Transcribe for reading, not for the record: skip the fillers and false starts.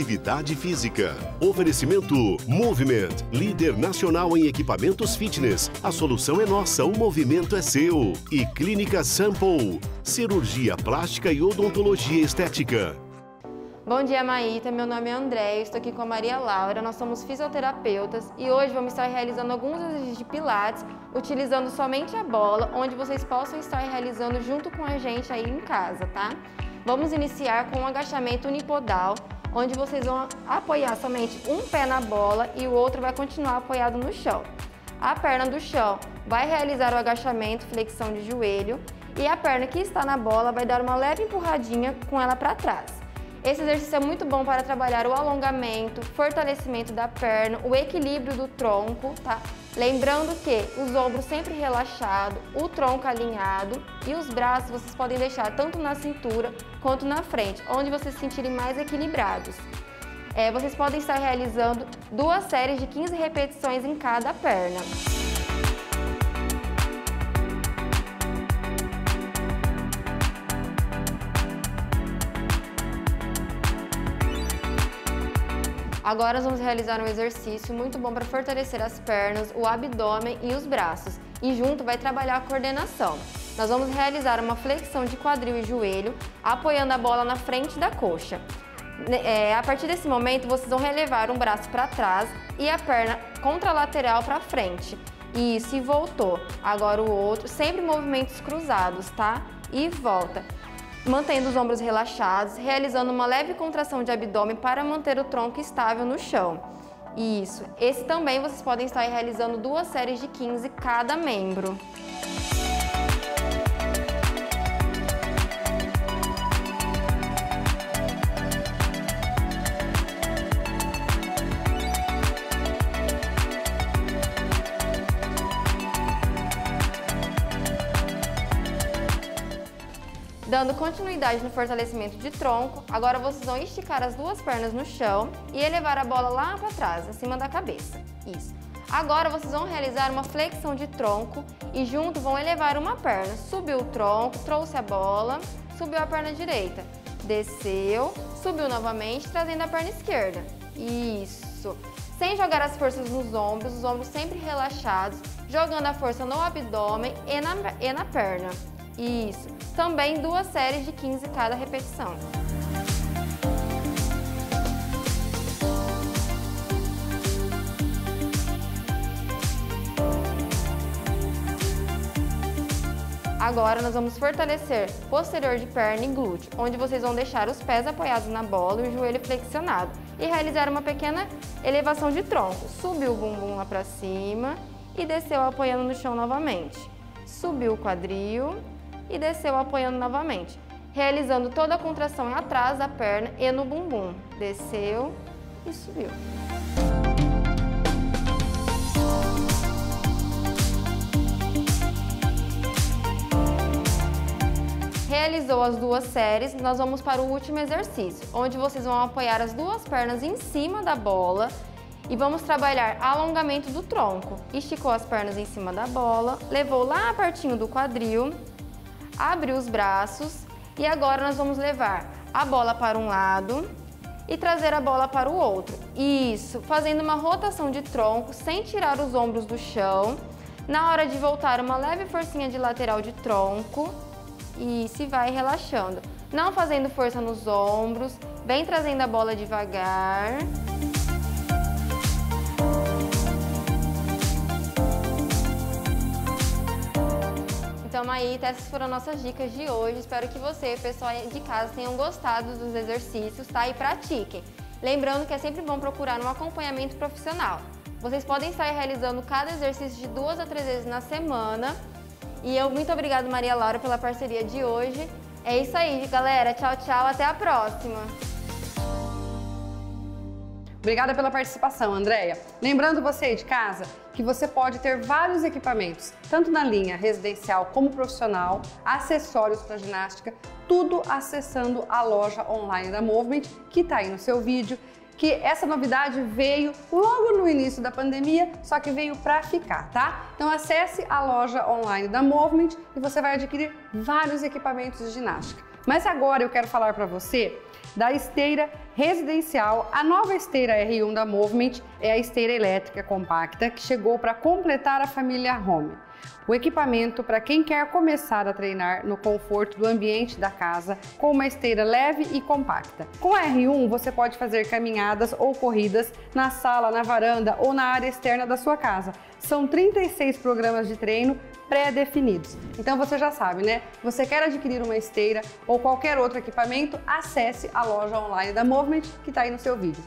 atividade física. Oferecimento Movement, líder nacional em equipamentos fitness. A solução é nossa, o movimento é seu. E Clínica Sample, cirurgia plástica e odontologia estética. Bom dia, Maíta. Meu nome é André, estou aqui com a Maria Laura. Nós somos fisioterapeutas e hoje vamos estar realizando alguns exercícios de pilates, utilizando somente a bola, onde vocês possam estar realizando junto com a gente aí em casa, tá? Vamos iniciar com um agachamento unipodal, onde vocês vão apoiar somente um pé na bola e o outro vai continuar apoiado no chão. A perna do chão vai realizar o agachamento, flexão de joelho, e a perna que está na bola vai dar uma leve empurradinha com ela para trás. Esse exercício é muito bom para trabalhar o alongamento, fortalecimento da perna, o equilíbrio do tronco, tá? Lembrando que os ombros sempre relaxados, o tronco alinhado e os braços vocês podem deixar tanto na cintura quanto na frente, onde vocês se sentirem mais equilibrados. Vocês podem estar realizando 2 séries de 15 repetições em cada perna. Agora nós vamos realizar um exercício muito bom para fortalecer as pernas, o abdômen e os braços. E junto vai trabalhar a coordenação. Nós vamos realizar uma flexão de quadril e joelho, apoiando a bola na frente da coxa. A partir desse momento, vocês vão relevar um braço para trás e a perna contralateral para frente. Isso, e voltou. Agora o outro, sempre movimentos cruzados, tá? E volta. Mantendo os ombros relaxados, realizando uma leve contração de abdômen para manter o tronco estável no chão. Isso. Esse também vocês podem estar realizando 2 séries de 15 cada membro. Dando continuidade no fortalecimento de tronco, agora vocês vão esticar as 2 pernas no chão e elevar a bola lá para trás, acima da cabeça. Isso. Agora vocês vão realizar uma flexão de tronco e junto vão elevar uma perna. Subiu o tronco, trouxe a bola, subiu a perna direita, desceu, subiu novamente, trazendo a perna esquerda. Isso. Sem jogar as forças nos ombros, os ombros sempre relaxados, jogando a força no abdômen e na perna. Isso. Também 2 séries de 15 cada repetição. Agora nós vamos fortalecer posterior de perna e glúteo, onde vocês vão deixar os pés apoiados na bola e o joelho flexionado e realizar uma pequena elevação de tronco. Subiu o bumbum lá para cima e desceu apoiando no chão novamente. Subiu o quadril e desceu apoiando novamente, realizando toda a contração atrás da perna e no bumbum. Desceu e subiu. Realizou as 2 séries, nós vamos para o último exercício, onde vocês vão apoiar as 2 pernas em cima da bola e vamos trabalhar alongamento do tronco. Esticou as pernas em cima da bola, levou lá pertinho do quadril, abriu os braços e agora nós vamos levar a bola para um lado e trazer a bola para o outro. Isso, fazendo uma rotação de tronco sem tirar os ombros do chão. Na hora de voltar, uma leve forcinha de lateral de tronco e se vai relaxando. Não fazendo força nos ombros, vem trazendo a bola devagar. Então, Maíta, essas foram nossas dicas de hoje. Espero que você, pessoal de casa, tenham gostado dos exercícios, tá? E pratiquem. Lembrando que é sempre bom procurar um acompanhamento profissional. Vocês podem estar realizando cada exercício de 2 a 3 vezes na semana. E eu muito obrigada, Maria Laura, pela parceria de hoje. É isso aí, galera. Tchau, tchau. Até a próxima. Obrigada pela participação, Andréia. Lembrando você de casa que você pode ter vários equipamentos, tanto na linha residencial como profissional, acessórios para ginástica, tudo acessando a loja online da Movement, que está aí no seu vídeo, que essa novidade veio logo no início da pandemia, só que veio para ficar, tá? Então acesse a loja online da Movement e você vai adquirir vários equipamentos de ginástica. Mas agora eu quero falar para você da esteira residencial. A nova esteira R1 da Movement é a esteira elétrica compacta que chegou para completar a família Home. O equipamento para quem quer começar a treinar no conforto do ambiente da casa com uma esteira leve e compacta. Com a R1 você pode fazer caminhadas ou corridas na sala, na varanda ou na área externa da sua casa. São 36 programas de treino pré-definidos. Então você já sabe, né? Você quer adquirir uma esteira ou qualquer outro equipamento, acesse a loja online da Movement que está aí no seu vídeo.